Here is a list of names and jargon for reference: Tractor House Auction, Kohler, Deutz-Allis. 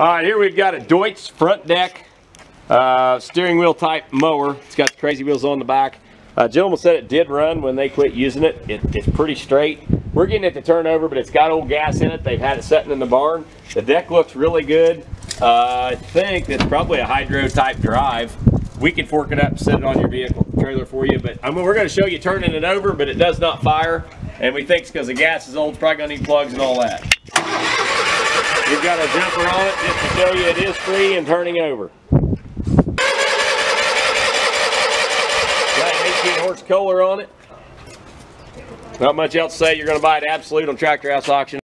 All right, here we've got a Deutz front deck steering wheel type mower. It's got the crazy wheels on the back. Gentleman said it did run when they quit using it. It's pretty straight. We're getting it to turn over, but it's got old gas in it. They've had it sitting in the barn. The deck looks really good. I think that's probably a hydro type drive. We can fork it up and set it on your vehicle trailer for you, but I mean, we're going to show you turning it over, but it does not fire, and we think it's because the gas is old. It's probably going to need plugs and all that. We've got a jumper on it just to show you it is free and turning over. Got an 18 horse Kohler on it. Not much else to say. You're going to buy it absolute on Tractor House Auction.